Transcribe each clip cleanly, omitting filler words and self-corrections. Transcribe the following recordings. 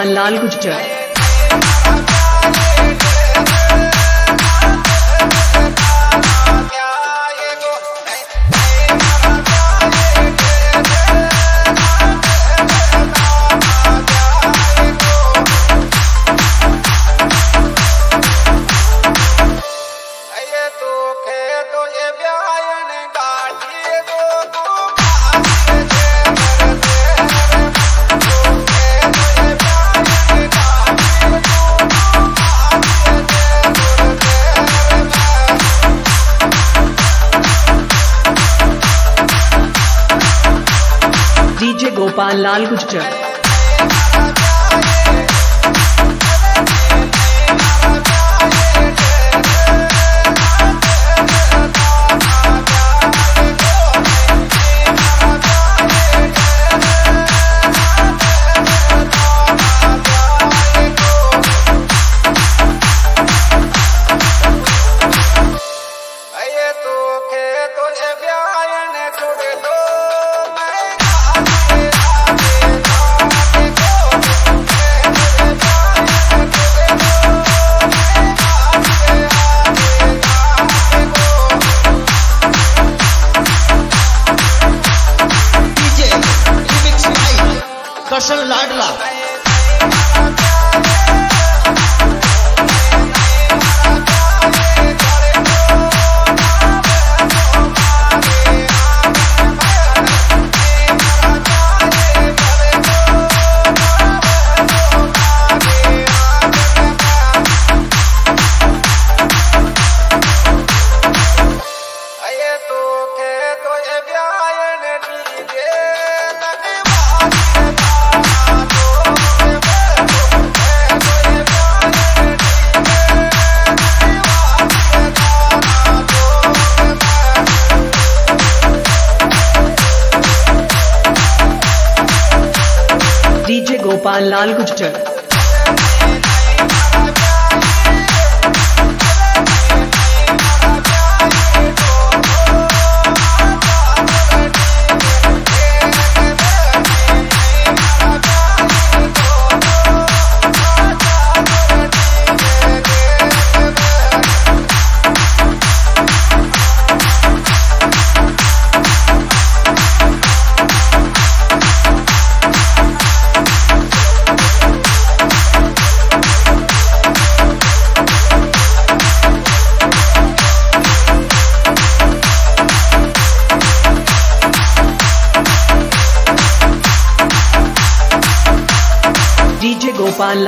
Gopal Lal Gurjar. DJ Gopal Lal Gurjar. Krishan Ladla. DJ Gopal Lal Gurjar. DJ Gopal Lal Gurjar. DJ Gopal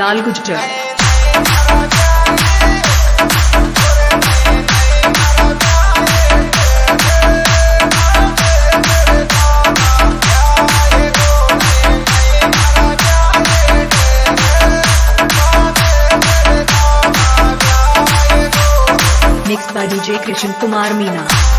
Lal Gurjar. Mixed by DJ Krishan Kumar Meena.